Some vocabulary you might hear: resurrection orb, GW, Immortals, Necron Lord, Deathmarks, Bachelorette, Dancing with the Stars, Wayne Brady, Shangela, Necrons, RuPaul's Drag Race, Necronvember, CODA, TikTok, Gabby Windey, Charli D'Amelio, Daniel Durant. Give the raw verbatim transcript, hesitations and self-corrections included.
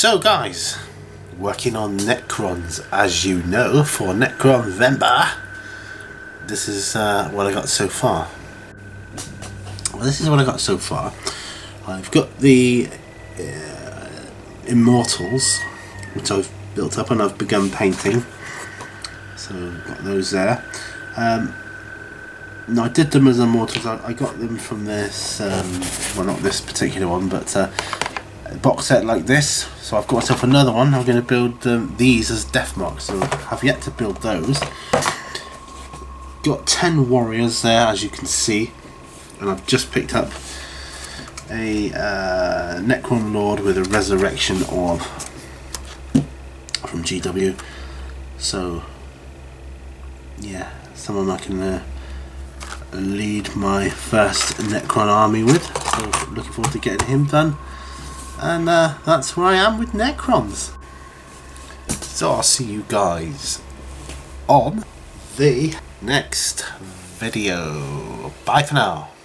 So guys, working on Necrons, as you know, for Necronvember. This is uh, what I got so far. Well, this is what I got so far. I've got the uh, Immortals, which I've built up and I've begun painting. So I've got those there. Um, No, I did them as Immortals. I, I got them from this, um, well, not this particular one, but uh, a box set like this. So I've got myself another one. I'm going to build um, these as Deathmarks. So I have yet to build those. Got ten warriors there, as you can see, and I've just picked up a uh, Necron Lord with a resurrection orb from G W. So yeah, someone I can. Uh, lead my first Necron army with, so looking forward to getting him done. And uh, that's where I am with Necrons. So I'll see you guys on the next video. Bye for now.